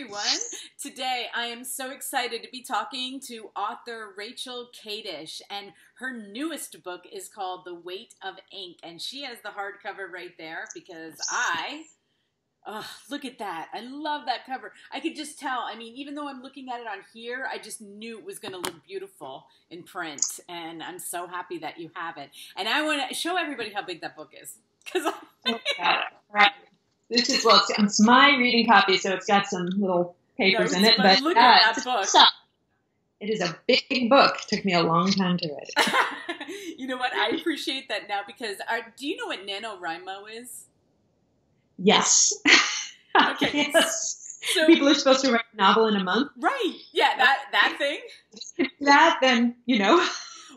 everyone. Today I am so excited to be talking to author Rachel Kadish, and her newest book is called The Weight of Ink, and she has the hardcover right there because look at that. I love that cover. I could just tell. I mean, even though I'm looking at it on here, I just knew it was going to look beautiful in print, and I'm so happy that you have it. And I want to show everybody how big that book is. Right. This is, well, it's my reading copy, so it's got some little papers in it. But look at that book. It is a big book. It took me a long time to read it. You know what? I appreciate that now because do you know what NaNoWriMo is? Yes. Okay. Yes. So, people are supposed to write a novel in a month. Right. Yeah, that thing. That, then, you know.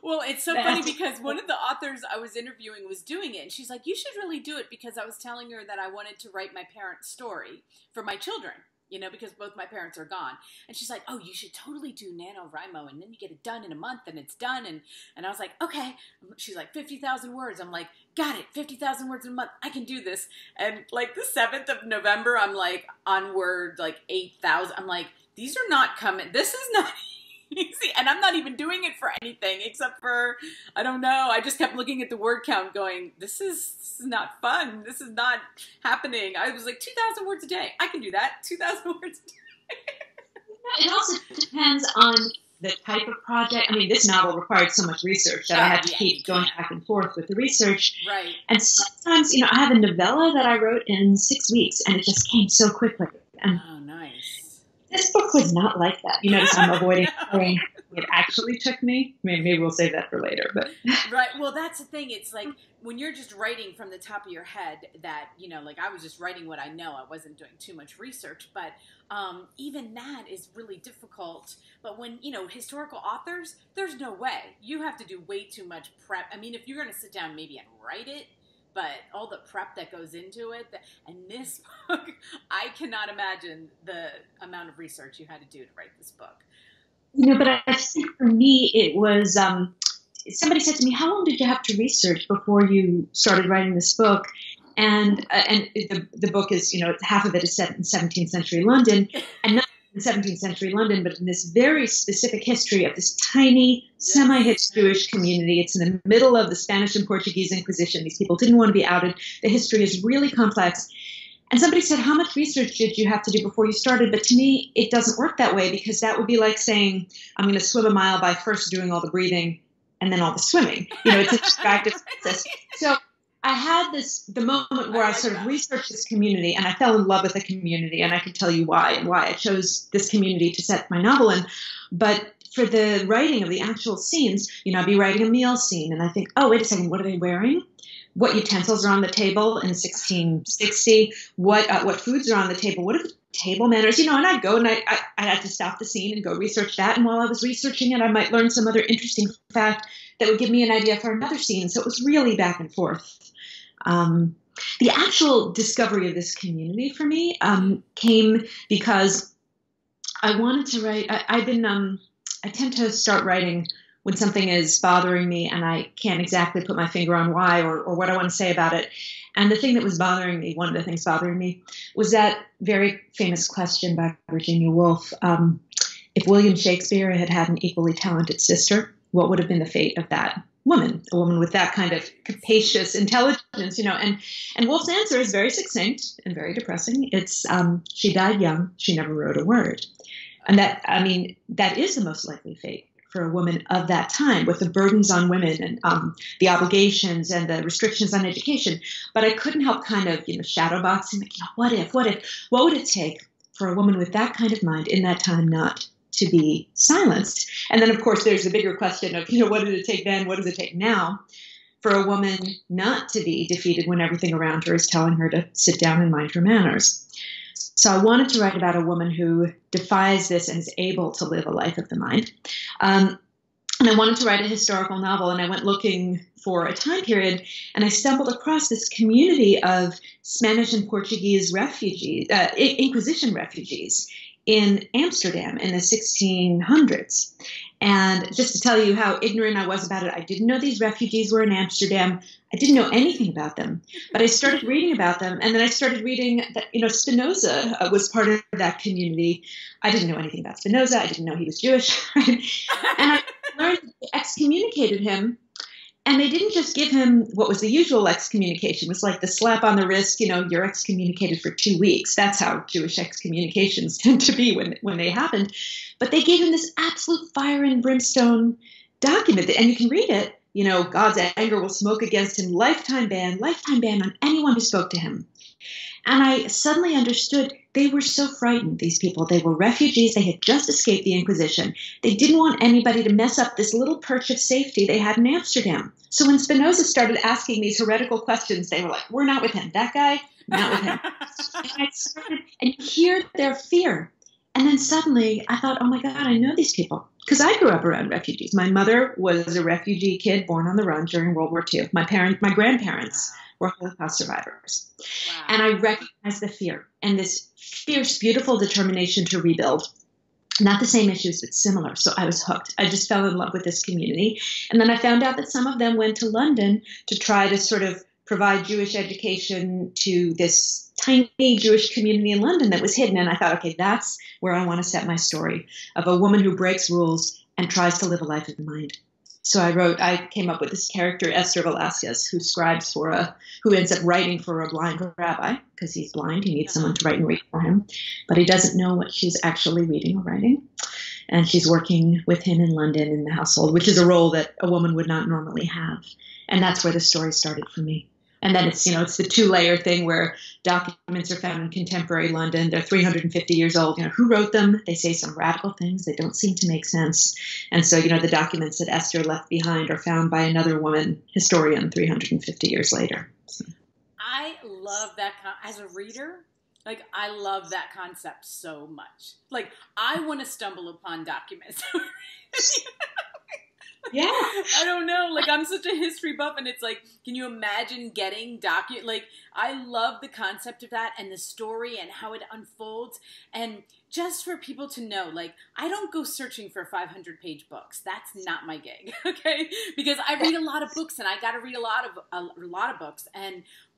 Well, it's so funny because one of the authors I was interviewing was doing it, and she's like, you should really do it, because I was telling her that I wanted to write my parents' story for my children, you know, because both my parents are gone. And she's like, oh, you should totally do NaNoWriMo, and then you get it done in a month, and it's done. And I was like, okay. She's like, 50,000 words. I'm like, got it, 50,000 words in a month. I can do this. And like the 7th of November, I'm like on word, like 8,000. I'm like, these are not coming. This is not easy. And I'm not even doing it for anything except for, I don't know, I just kept looking at the word count going, this is not fun. This is not happening. I was like, 2,000 words a day. I can do that. 2,000 words a day. It also depends on the type of project. I mean, this novel required so much research that I had to keep going back and forth with the research. Right. And sometimes, you know, I have a novella that I wrote in 6 weeks, and it just came so quickly. And oh, nice. This book was not like that. You notice I'm avoiding saying it actually took me. Maybe we'll save that for later. But right. Well, that's the thing. It's like when you're just writing from the top of your head that, you know, like I was just writing what I know. I wasn't doing too much research. But even that is really difficult. But when, you know, historical authors, there's no way. You have to do way too much prep. I mean, if you're going to sit down maybe and write it, but all the prep that goes into it, and this book, I cannot imagine the amount of research you had to do to write this book. You know, but I think for me it was, somebody said to me, how long did you have to research before you started writing this book? And the book is, you know, half of it is set in 17th century London, and not in 17th century London, but in this very specific history of this tiny, semi-hitch Jewish community. It's in the middle of the Spanish and Portuguese Inquisition. These people didn't want to be outed. The history is really complex. And somebody said, how much research did you have to do before you started? But to me, it doesn't work that way, because that would be like saying, I'm going to swim a mile by first doing all the breathing and then all the swimming. You know, it's a distractive process. So I had the moment where I sort of researched this community, and I fell in love with the community, and I can tell you why, and why I chose this community to set my novel in. But for the writing of the actual scenes, you know, I'd be writing a meal scene, and I think, oh, wait a second, what are they wearing? What utensils are on the table in 1660? What foods are on the table? What are the table manners? You know, and I'd go, and I had to stop the scene and go research that. And while I was researching it, I might learn some other interesting fact that would give me an idea for another scene. So it was really back and forth. The actual discovery of this community for me came because I wanted to write. I tend to start writing when something is bothering me and I can't exactly put my finger on why or what I want to say about it. And the thing that was bothering me, one of the things bothering me, was that very famous question by Virginia Woolf. If William Shakespeare had had an equally talented sister, what would have been the fate of that woman, a woman with that kind of capacious intelligence, you know? And Woolf's answer is very succinct and very depressing. It's, she died young, she never wrote a word. And that, I mean, that is the most likely fate for a woman of that time, with the burdens on women and the obligations and the restrictions on education. But I couldn't help kind of, you know, shadow boxing, like, you know, what would it take for a woman with that kind of mind in that time not to be silenced? And then, of course, there's the bigger question of, you know, what did it take then? What does it take now for a woman not to be defeated when everything around her is telling her to sit down and mind her manners? So I wanted to write about a woman who defies this and is able to live a life of the mind. And I wanted to write a historical novel, and I went looking for a time period, and I stumbled across this community of Spanish and Portuguese refugees, Inquisition refugees in Amsterdam in the 1600s. And just to tell you how ignorant I was about it, I didn't know these refugees were in Amsterdam. I didn't know anything about them, but I started reading about them. And then I started reading that, you know, Spinoza was part of that community. I didn't know anything about Spinoza. I didn't know he was Jewish. And I learned they excommunicated him. And they didn't just give him what was the usual excommunication. It was like the slap on the wrist, you know, you're excommunicated for 2 weeks. That's how Jewish excommunications tend to be when they happen. But they gave him this absolute fire and brimstone document. And you can read it. You know, God's anger will smoke against him, lifetime ban on anyone who spoke to him. And I suddenly understood they were so frightened, these people. They were refugees. They had just escaped the Inquisition. They didn't want anybody to mess up this little perch of safety they had in Amsterdam. So when Spinoza started asking these heretical questions, they were like, we're not with him. That guy, not with him. And you hear their fear. And then suddenly I thought, oh, my God, I know these people. Because I grew up around refugees. My mother was a refugee kid born on the run during World War II. My grandparents were Holocaust survivors. Wow. And I recognized the fear and this fierce, beautiful determination to rebuild. Not the same issues, but similar. So I was hooked. I just fell in love with this community. And then I found out that some of them went to London to try to sort of provide Jewish education to this tiny Jewish community in London that was hidden. And I thought, okay, that's where I want to set my story, of a woman who breaks rules and tries to live a life of the mind. So I came up with this character, Esther Velasquez, who ends up writing for a blind rabbi, because he's blind. He needs someone to write and read for him, but he doesn't know what she's actually reading or writing. And she's working with him in London in the household, which is a role that a woman would not normally have. And that's where the story started for me. And then it's, you know, it's the two-layer thing where documents are found in contemporary London. They're 350 years old. You know, who wrote them? They say some radical things. They don't seem to make sense. And so, you know, the documents that Esther left behind are found by another woman historian 350 years later. So. I love that. As a reader, like, I love that concept so much. Like, I want to stumble upon documents. Yeah. I don't know. Like, I'm such a history buff, and it's like, can you imagine getting like, I love the concept of that and the story and how it unfolds. And just for people to know, like, I don't go searching for 500-page books. That's not my gig. Okay. Because I read a lot of books, and I got to read a lot of books.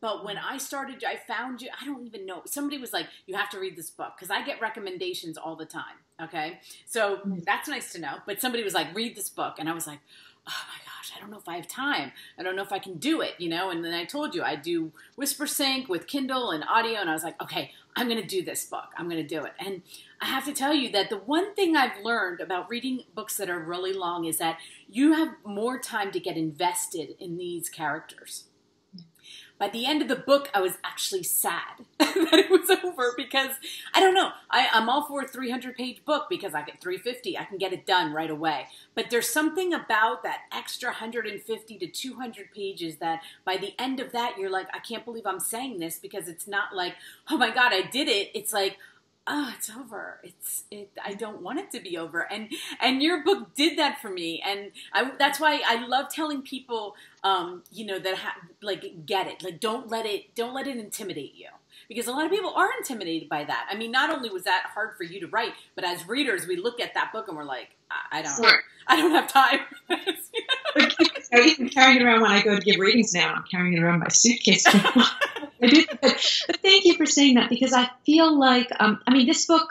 But when I started, I found you, I don't even know. Somebody was like, you have to read this book, because I get recommendations all the time. Okay. So that's nice to know. But somebody was like, read this book. And I was like, oh my gosh, I don't know if I have time. I don't know if I can do it, you know? And then I told you, I do WhisperSync with Kindle and audio. And I was like, okay, I'm going to do this book. I'm going to do it. And I have to tell you that the one thing I've learned about reading books that are really long is that you have more time to get invested in these characters. By the end of the book, I was actually sad that it was over, because I don't know. I'm all for a 300-page book, because I get 350. I can get it done right away. But there's something about that extra 150 to 200 pages that by the end of that, you're like, I can't believe I'm saying this, because it's not like, oh my God, I did it. It's like, oh, it's over. I don't want it to be over. And your book did that for me. And that's why I love telling people, you know, that like, get it, like, don't let it intimidate you, because a lot of people are intimidated by that. I mean, not only was that hard for you to write, but as readers, we look at that book and we're like, I don't have time. I'm even carrying it around when I go to give readings now. I'm carrying it around my suitcase. But thank you for saying that, because I feel like, I mean, this book,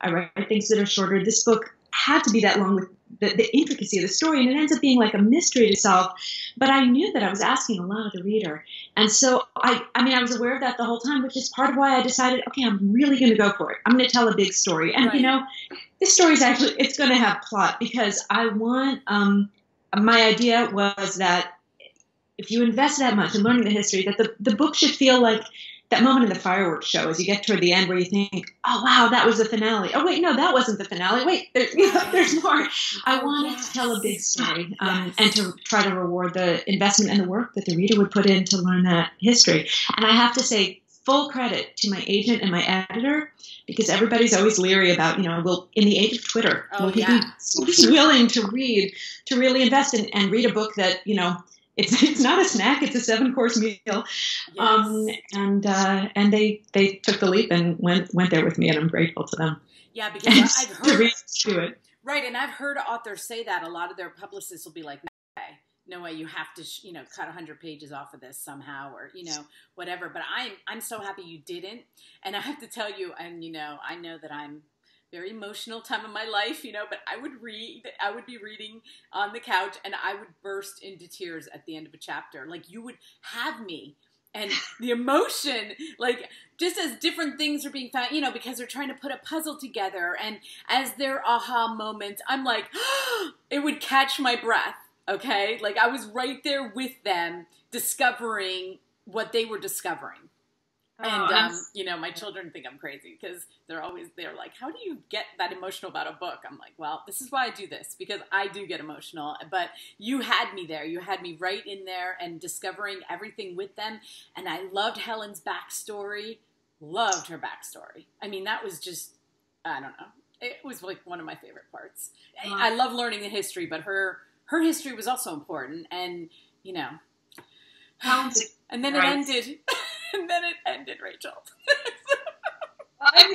I write things that are shorter. This book had to be that long with the intricacy of the story, and it ends up being like a mystery to solve. But I knew that I was asking a lot of the reader. And so, I mean, I was aware of that the whole time, which is part of why I decided, okay, I'm really going to go for it. I'm going to tell a big story. And, you know, this story is actually, it's going to have plot, because I want, my idea was that if you invest that much in learning the history, that the book should feel like that moment in the fireworks show as you get toward the end where you think, oh, wow, that was the finale. Oh, wait, no, that wasn't the finale. Wait, there's more. I wanted to tell a big story and to try to reward the investment and the work that the reader would put in to learn that history. And I have to say full credit to my agent and my editor, because everybody's always leery about, you know, will, in the age of Twitter, will he be willing to read, to really invest in and read a book that, you know, it's not a snack. It's a 7-course meal. Yes. And they took the leap and went there with me, and I'm grateful to them. Yeah, because I've heard to it. Right, and I've heard authors say that a lot of their publicists will be like, no way, you have to, you know, cut 100 pages off of this somehow, or, you know, whatever. But I'm so happy you didn't. And I have to tell you, and, you know, I know that I'm very emotional time of my life, you know, but I would be reading on the couch and I would burst into tears at the end of a chapter. Like, you would have me. And the emotion, like, just as different things are being found, you know, because they're trying to put a puzzle together. And as their aha moments, I'm like, oh, it would catch my breath. Okay, like I was right there with them discovering what they were discovering. Oh, and, you know, my children think I'm crazy because they're like, how do you get that emotional about a book? I'm like, well, this is why I do this, because I do get emotional. But you had me there. You had me right in there and discovering everything with them. And I loved Helen's backstory, loved her backstory. I mean, that was just, I don't know. It was like one of my favorite parts. Wow. I love learning the history, but her history was also important, and, you know, and then it ended, Rachel. I'm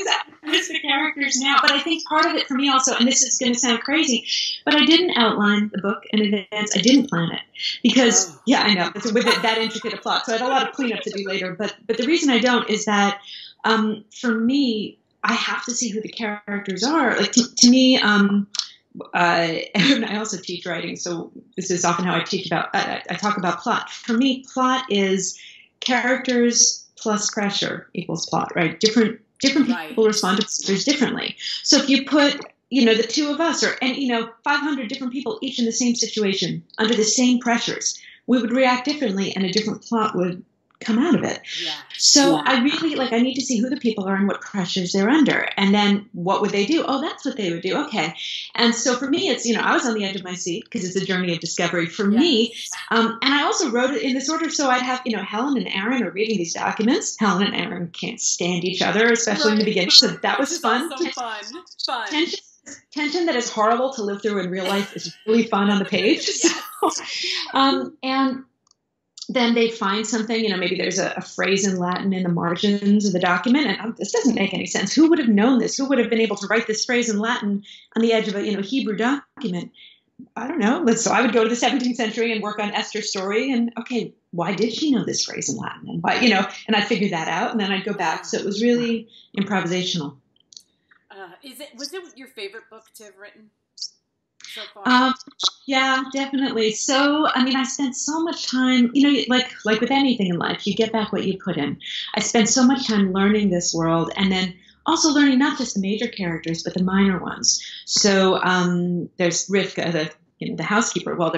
just the characters now, but I think part of it for me also, and this is going to sound crazy, but I didn't outline the book in advance. I didn't plan it because, yeah, I know, it's with that intricate a plot, so I had a lot of cleanup to do later, but the reason I don't is that, for me, I have to see who the characters are. Like, to me, and I also teach writing, so this is often how I teach about, I talk about plot. For me, plot is characters plus pressure equals plot, right? Different right. People respond to pressures differently. So if you put, you know, the two of us or, and, you know, 500 different people each in the same situation under the same pressures, we would react differently and a different plot would come out of it. Yeah. So yeah. I really, like, I need to see who the people are and what pressures they're under. And then what would they do? Oh, that's what they would do. Okay. And so for me, it's, you know, I was on the edge of my seat because it's a journey of discovery for me. And I also wrote it in this order. So I'd have, you know, Helen and Aaron are reading these documents. Helen and Aaron can't stand each other, especially in the beginning. So that was fun. Fun. Tension that is horrible to live through in real life is really fun on the page. And then they find something, you know, maybe there's a phrase in Latin in the margins of the document, and this doesn't make any sense. Who would have known this? Who would have been able to write this phrase in Latin on the edge of a, you know, Hebrew document? I don't know. So I would go to the 17th century and work on Esther's story, and okay, why did she know this phrase in Latin? And why, you know, and I'd figure that out, and then I'd go back. So it was really improvisational. Was it your favorite book to have written? So far. Yeah, definitely. So, I mean, I spent so much time, you know, like with anything in life, you get back what you put in. I spent so much time learning this world and then also learning not just the major characters, but the minor ones. So there's Rivka, the housekeeper. Well,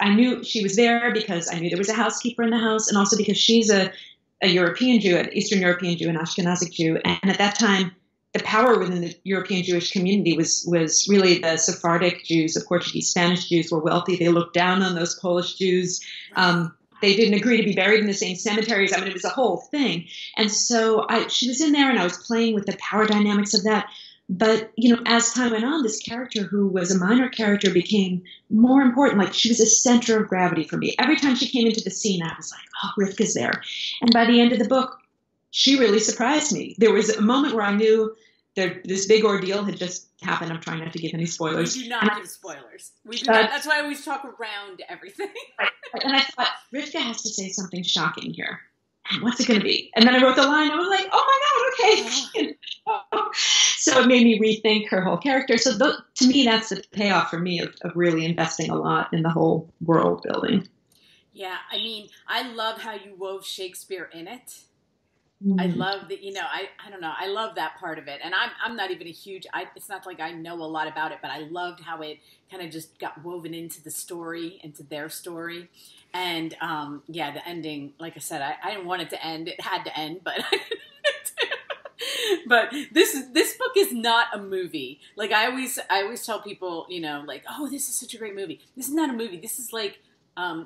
I knew she was there because I knew there was a housekeeper in the house, and also because she's a European Jew, an Eastern European Jew, an Ashkenazic Jew. And at that time, the power within the European Jewish community was really the Sephardic Jews, the Portuguese, Spanish Jews were wealthy. They looked down on those Polish Jews. They didn't agree to be buried in the same cemeteries. I mean, it was a whole thing. And so she was in there, and I was playing with the power dynamics of that. But, you know, as time went on, this character who was a minor character became more important. Like, she was a center of gravity for me. Every time she came into the scene, I was like, oh, Rivka's there. And by the end of the book, she really surprised me. There was a moment where I knew this big ordeal had just happened. I'm trying not to give any spoilers. We do not give spoilers. We do not. That's why I always talk around everything. And I thought, Rivka has to say something shocking here. And what's it going to be? And then I wrote the line. I was like, oh, my God, okay. So it made me rethink her whole character. So to me, that's the payoff for me of really investing a lot in the whole world building. Yeah, I mean, I love how you wove Shakespeare in it. I love that, you know, I don't know. I love that part of it. And I'm not even a huge, it's not like I know a lot about it, but I loved how it kind of just got woven into the story, into their story. And, yeah, the ending, like I said, I didn't want it to end. It had to end, but I didn't But this book is not a movie. Like I always tell people, you know, like, oh, this is such a great movie. This is not a movie. This is like,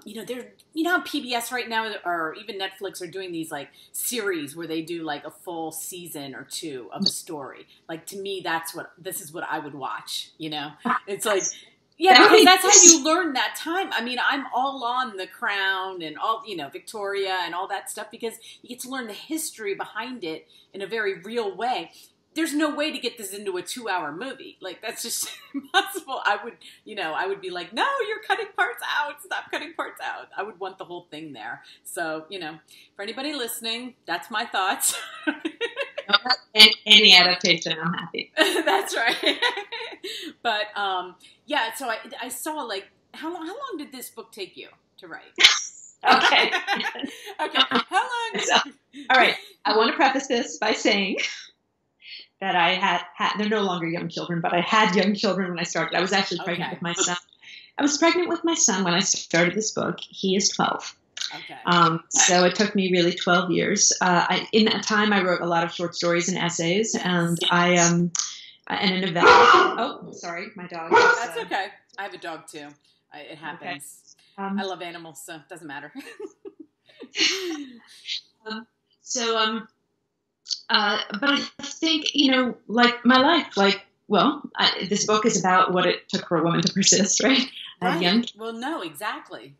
you know, you know how PBS right now or even Netflix are doing these like series where they do like a full season or two of a story. Like, to me, this is what I would watch, you know? It's like, yeah, because that's how you learn that time. I mean, I'm all on The Crown and all, you know, Victoria and all that stuff because you get to learn the history behind it in a very real way. there's no way to get this into a 2-hour movie. Like, that's just impossible. I would be like, no, you're cutting parts out. Stop cutting parts out. I would want the whole thing there. So, for anybody listening, that's my thoughts. Any adaptation, I'm happy. That's right. But, yeah, so I saw, like, how long did this book take you to write? Okay. Okay. How long? So, all right. I want to preface this by saying that I had, they're no longer young children, but I had young children when I started. I was actually pregnant with my son. I was pregnant with my son when I started this book. He is 12. Okay. So it took me really 12 years. In that time, I wrote a lot of short stories and essays, and and an event. Oh, sorry, my dog. That's okay. I have a dog too. It happens. Okay. I love animals, so it doesn't matter. But I think, like my life, this book is about what it took for a woman to persist, right? Well, no, exactly.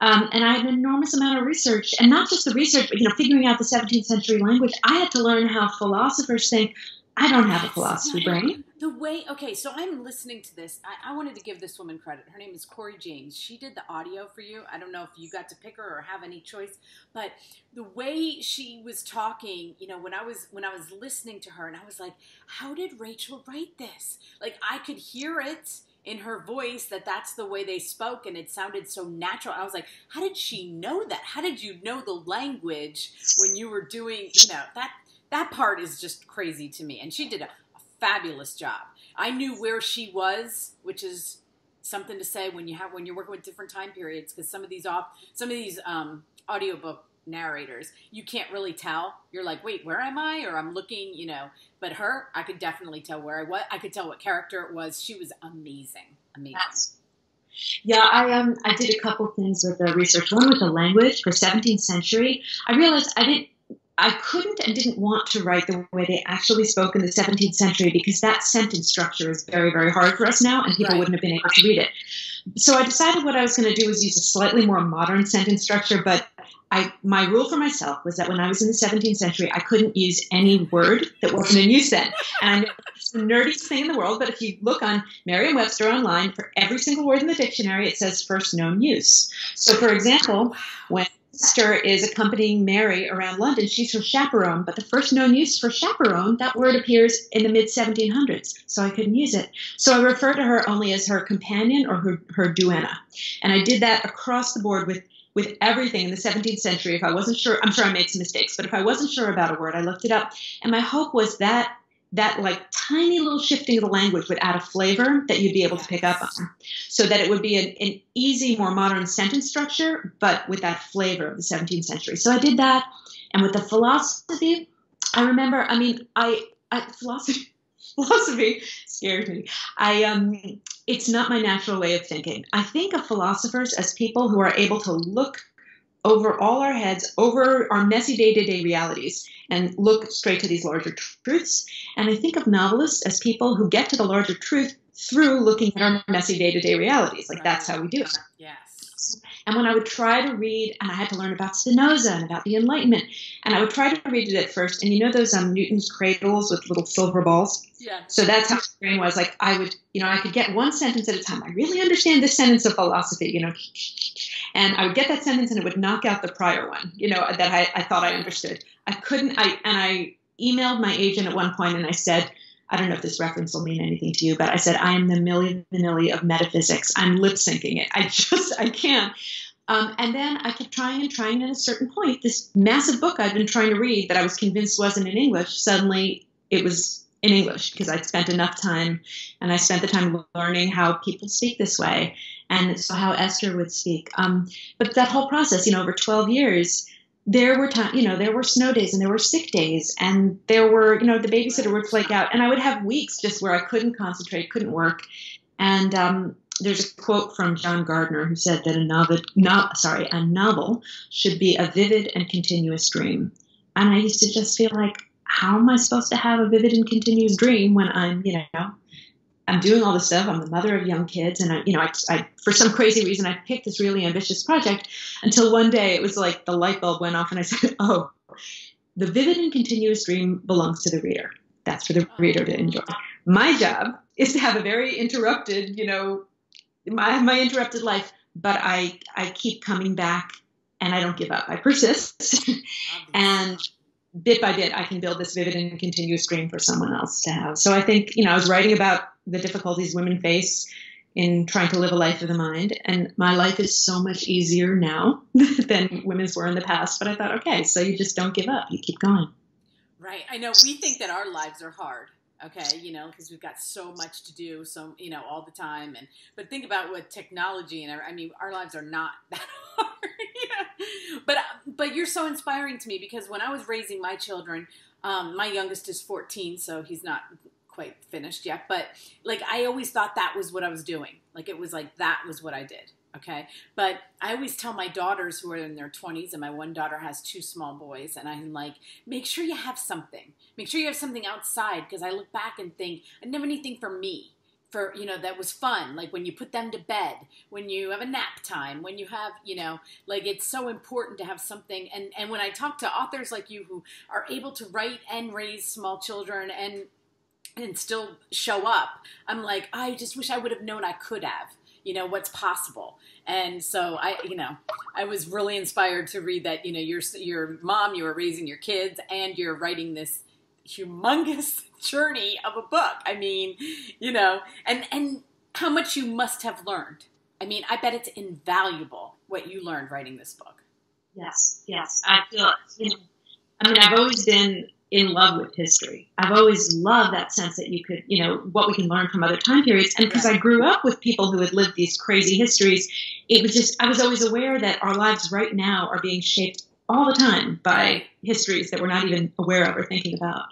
And I had an enormous amount of research, and not just the research, but, figuring out the 17th century language. I had to learn how philosophers think. I don't have a philosophy brain. So I'm listening to this. I wanted to give this woman credit. Her name is Corey James. She did the audio for you. I don't know if you got to pick her or have any choice, but the way she was talking, when I was listening to her, and I was like, how did Rachel write this? Like, I could hear it in her voice that's the way they spoke, and it sounded so natural. I was like, how did she know that? How did you know the language when you were doing, that part is just crazy to me. And she did a fabulous job. I knew where she was, which is something to say when you're working with different time periods, because some of these audiobook narrators, you can't really tell. You're like, wait, where am I? Or I'm looking, But her, I could definitely tell where I was. I could tell what character it was. She was amazing. Amazing. Yeah, I did a couple things with the research. One with the language for 17th century. I realized I couldn't and didn't want to write the way they actually spoke in the 17th century, because that sentence structure is very, very hard for us now, and people wouldn't have been able to read it. So I decided what I was going to do was use a slightly more modern sentence structure, but my rule for myself was that when I was in the 17th century, I couldn't use any word that wasn't in use then. And it's the nerdiest thing in the world, but if you look on Merriam Webster online, for every single word in the dictionary, it says first known use. So, for example, when Esther is accompanying Mary around London, she's her chaperone, but the first known use for chaperone, that word appears in the mid-1700s, so I couldn't use it. So I refer to her only as her companion or her duenna, and I did that across the board with everything in the 17th century. If I wasn't sure, I'm sure I made some mistakes, but if I wasn't sure about a word, I looked it up, and my hope was that like tiny little shifting of the language would add a flavor that you'd be able to pick up on, so that it would be an easy, more modern sentence structure, but with that flavor of the 17th century. So I did that. And with the philosophy, I remember, philosophy scared me. It's not my natural way of thinking. I think of philosophers as people who are able to look over all our heads, over our messy day-to-day realities, and look straight to these larger truths. And I think of novelists as people who get to the larger truth through looking at our messy day-to-day realities. Like, that's how we do it. Yes. And when I would try to read, and I had to learn about Spinoza and about the Enlightenment, and I would try to read it at first, and those Newton's cradles with little silver balls? Yeah. So that's how my brain was. Like, I would, I could get one sentence at a time. I really understand this sentence of philosophy, and I would get that sentence, and it would knock out the prior one, that I thought I understood. I couldn't, and I emailed my agent at one point, and I said, I don't know if this reference will mean anything to you, but I said, I am the Milli Vanilli of metaphysics. I'm lip syncing it. I can't. And then I kept trying, and at a certain point, this massive book I'd been trying to read that I was convinced wasn't in English, suddenly it was in English, because I'd spent enough time, and I spent the time learning how people speak this way, and so how Esther would speak. But that whole process, over 12 years, there were time, there were snow days, and there were sick days, and there were, the babysitter would flake out, and I would have weeks just where I couldn't concentrate, couldn't work. And there's a quote from John Gardner who said that a novel should be a vivid and continuous dream. And I used to just feel like, how am I supposed to have a vivid and continuous dream when I'm, I'm doing all this stuff. I'm the mother of young kids. And I, for some crazy reason, I picked this really ambitious project until one day it was like the light bulb went off, and I said, oh, the vivid and continuous dream belongs to the reader. That's for the reader to enjoy. My job is to have a very interrupted, you know, I have my interrupted life, but I keep coming back and I don't give up. I persist. And bit by bit, I can build this vivid and continuous dream for someone else to have. So I think, you know, I was writing about the difficulties women face in trying to live a life of the mind. And my life is so much easier now than women's were in the past. But I thought, okay, so you just don't give up. You keep going. Right. I know we think that our lives are hard. Okay, you know, because we've got so much to do, so, you know, all the time. And but think about what technology and I mean, our lives are not that hard. Yeah. But you're so inspiring to me, because when I was raising my children, my youngest is 14, so he's not quite finished yet. But like, I always thought that was what I was doing. Like, it was like that was what I did. Okay. But I always tell my daughters who are in their 20s, and my one daughter has two small boys, and I'm like, make sure you have something. Make sure you have something outside, because I look back and think, I never had anything for me, for, you know, that was fun. Like when you put them to bed, when you have a nap time, when you have, you know, like, it's so important to have something. And when I talk to authors like you who are able to write and raise small children and still show up, I'm like, I just wish I would have known I could have. You know, what's possible. And so I, you know, I was really inspired to read that, you know, your mom, you were raising your kids and you're writing this humongous journey of a book. I mean, you know, and how much you must have learned. I mean, I bet it's invaluable what you learned writing this book. Yes. Yes. I feel, you know, I mean, I've always been in love with history. I've always loved that sense that you could, you know, what we can learn from other time periods. And because I grew up with people who had lived these crazy histories, it was just, I was always aware that our lives right now are being shaped all the time by histories that we're not even aware of or thinking about.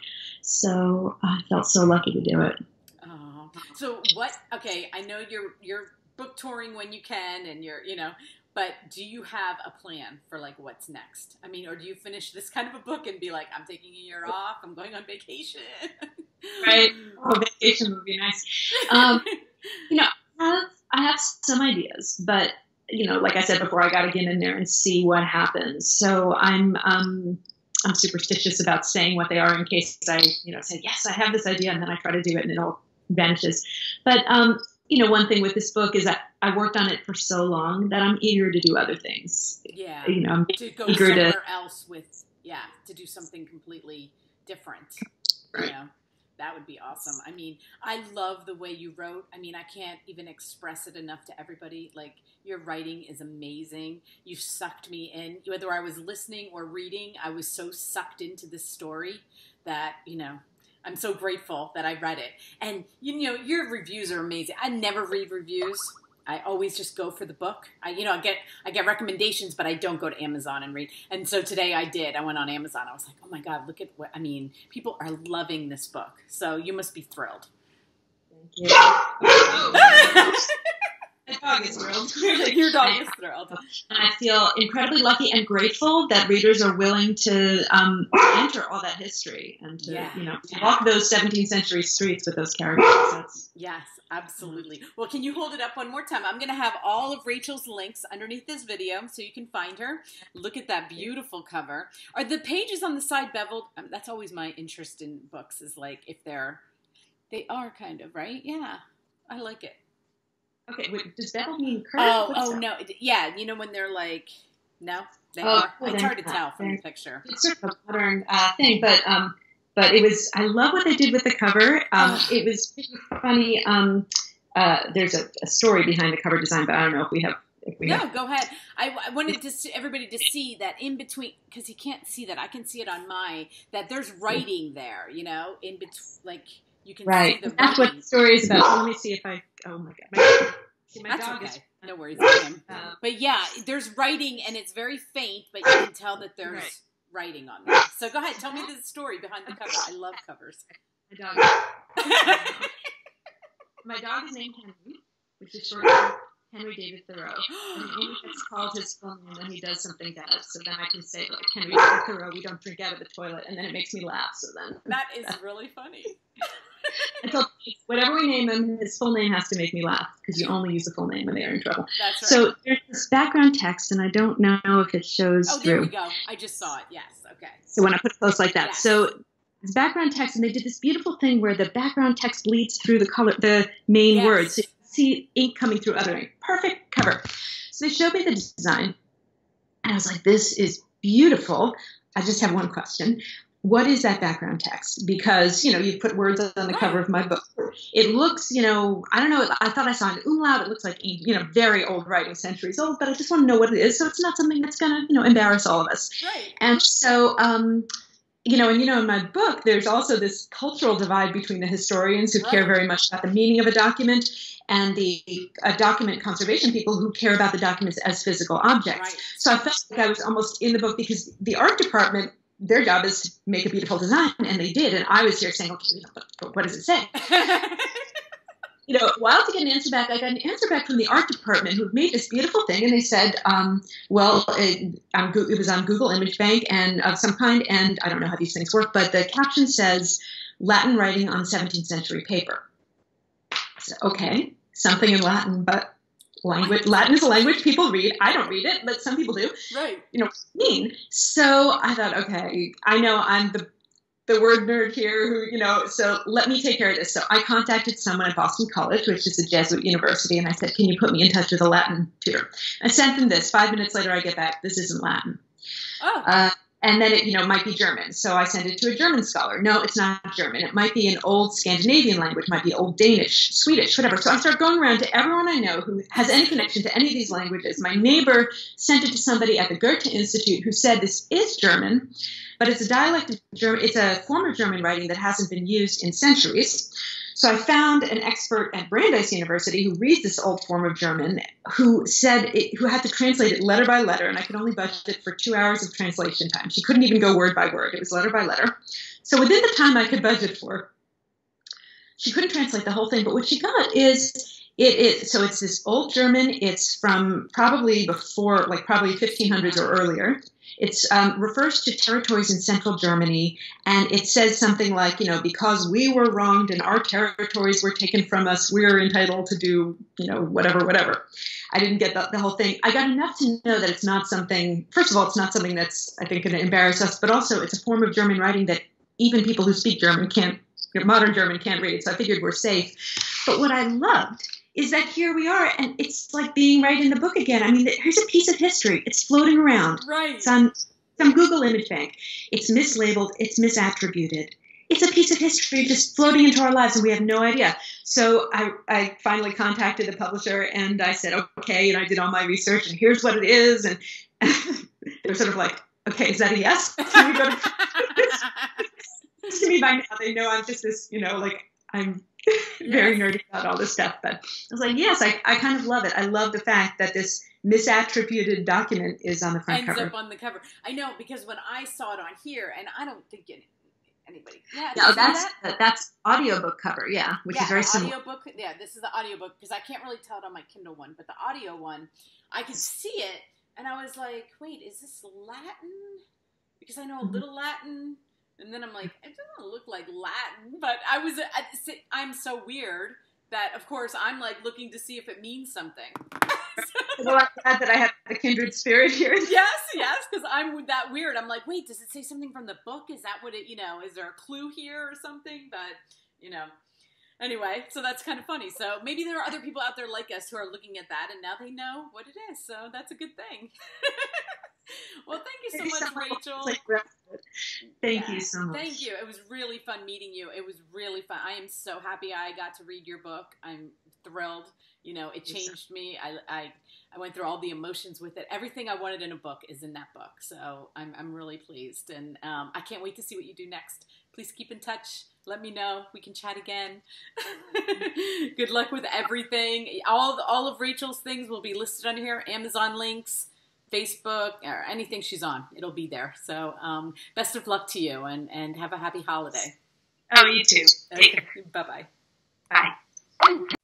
So I felt so lucky to do it. Oh. So what, okay, I know you're book touring when you can and you're, you know, but do you have a plan for like what's next? I mean, or do you finish this kind of a book and be like, I'm taking a year off, I'm going on vacation? Right. Oh, vacation would be nice. You know, I have some ideas, but, you know, like I said before, I got to get in there and see what happens. So I'm superstitious about saying what they are in case I, you know, say, yes, I have this idea, and then I try to do it and it all vanishes. But, you know, one thing with this book is that I worked on it for so long that I'm eager to do other things. Yeah. You know, I'm to go eager somewhere to, else with, yeah, to do something completely different. Right. You know, that would be awesome. I mean, I love the way you wrote. I mean, I can't even express it enough to everybody. Like, your writing is amazing. You sucked me in. Whether I was listening or reading, I was so sucked into this story that, you know, I'm so grateful that I read it. And, you know, your reviews are amazing. I never read reviews. I always just go for the book. I get recommendations, but I don't go to Amazon and read. And so today I did. I went on Amazon. I was like, oh, my God, look at what, I mean, people are loving this book. So you must be thrilled. Thank you. My dog is thrilled. Your dog is thrilled. And I feel incredibly lucky and grateful that readers are willing to enter all that history and to, you know, walk those 17th century streets with those characters. That's, yes, absolutely. Well, can you hold it up one more time? I'm going to have all of Rachel's links underneath this video so you can find her. Look at that beautiful cover. Are the pages on the side beveled? That's always my interest in books, is like if they are kind of, right? Yeah, I like it. Okay, wait, does bevel mean curved? Oh no. Yeah, you know when they're like, no, they are. It's hard to tell from the picture. It's sort of a modern thing, but it was, I love what they did with the cover. It was funny. There's a story behind the cover design, but I don't know if we have. No, go ahead. I wanted everybody to see that in between, because you can't see that. I can see it on my, that there's writing there, you know, in between, like. You can see the that's writing. What the story is about. Let me see if I, oh my God. My dog is, no worries. But yeah, there's writing and it's very faint, but you can tell that there's writing on there. So go ahead, tell me the story behind the cover. I love covers. My dog is named Henry, which is short for Henry David Thoreau. And English has called his phone when he does something bad. So then I can say, like, Henry David Thoreau, we don't drink out of the toilet. And then it makes me laugh. So then. That is really funny. Whatever we name him, his full name has to make me laugh, because you only use the full name when they are in trouble. That's right. So there's this background text, and I don't know if it shows through. Oh, there we go. I just saw it. Yes. Okay. So when I put it close like that. Yes. So this background text, and they did this beautiful thing where the background text bleeds through the color, the main words. So you can see ink coming through other ink. Perfect cover. So they showed me the design, and I was like, this is beautiful. I just have one question. What is that background text? Because, you know, you've put words on the cover of my book. It looks, you know, I don't know. I thought I saw an umlaut. It looks like, you know, very old writing, centuries old, but I just want to know what it is. So it's not something that's going to, you know, embarrass all of us. Right. And so, you know, and, you know, in my book, there's also this cultural divide between the historians who care very much about the meaning of a document and the document conservation people who care about the documents as physical objects. Right. So I felt like I was almost in the book because the art department, their job is to make a beautiful design, and they did. And I was here saying, okay, but what does it say? You know, while to get an answer back, I got an answer back from the art department who made this beautiful thing. And they said, well, it was on Google Image Bank and of some kind. And I don't know how these things work, but the caption says Latin writing on 17th century paper. So, okay, something in Latin, but language. Latin is a language people read. I don't read it, but some people do. Right. You know what I mean? So I thought, okay, I know I'm the word nerd here who, you know, so let me take care of this. So I contacted someone at Boston College, which is a Jesuit university, and I said, can you put me in touch with a Latin tutor? I sent them this. 5 minutes later, I get back, this isn't Latin. Oh. And then it, you know, might be German. So I send it to a German scholar. No, it's not German. It might be an old Scandinavian language, might be old Danish, Swedish, whatever. So I start going around to everyone I know who has any connection to any of these languages. My neighbor sent it to somebody at the Goethe Institute who said this is German, but it's a dialect of German. It's a form of German writing that hasn't been used in centuries. So I found an expert at Brandeis University who reads this old form of German, who said it, who had to translate it letter by letter, and I could only budget for 2 hours of translation time. She couldn't even go word by word. It was letter by letter. So within the time I could budget for, she couldn't translate the whole thing, but what she got is... It is, so it's this old German, it's from probably before, like probably 1500s or earlier. It's refers to territories in central Germany, and it says something like, you know, because we were wronged and our territories were taken from us, we're entitled to do, you know, whatever, whatever. I didn't get the whole thing. I got enough to know that it's not something, first of all, it's not something that's, I think, going to embarrass us, but also it's a form of German writing that even people who speak German can't, modern German can't read, so I figured we're safe. But what I loved is that here we are, and it's like being right in the book again. I mean, here's a piece of history. It's floating around. Right. It's on some Google Image Bank. It's mislabeled. It's misattributed. It's a piece of history just floating into our lives, and we have no idea. So I finally contacted the publisher, and I said, okay, and I did all my research, and here's what it is. And they were sort of like, okay, is that a yes? Can we go to me by now? They know I'm just this, you know, like I'm very nerdy about all this stuff, but I was like, yes, I kind of love it. I love the fact that this misattributed document is on the front cover. Ends up on the cover. I know, because when I saw it on here, and I don't think anybody. Yeah, no, that's audiobook cover, yeah, which is very similar. Audiobook, yeah, this is the audiobook, because I can't really tell it on my Kindle one, but the audio one, I could see it, and I was like, wait, is this Latin? Because I know a little Latin. And then I'm like, it doesn't look like Latin, but I'm so weird that, of course, I'm like looking to see if it means something. Well, I'm glad that I have the kindred spirit here. Yes, because I'm that weird. I'm like, wait, does it say something from the book? Is that what it, you know, is there a clue here or something? But, you know, anyway, so that's kind of funny. So maybe there are other people out there like us who are looking at that, and now they know what it is. So that's a good thing. Well, thank you so much, Rachel. Thank you so much. Thank you. It was really fun meeting you. It was really fun. I am so happy I got to read your book. I'm thrilled. You know, it changed me. I went through all the emotions with it. Everything I wanted in a book is in that book. So I'm really pleased. And I can't wait to see what you do next. Please keep in touch. Let me know. We can chat again. Good luck with everything. All of Rachel's things will be listed on here. Amazon links, Facebook, or anything she's on, it'll be there. So best of luck to you, and have a happy holiday. Oh, you too. Okay. Bye-bye. Bye.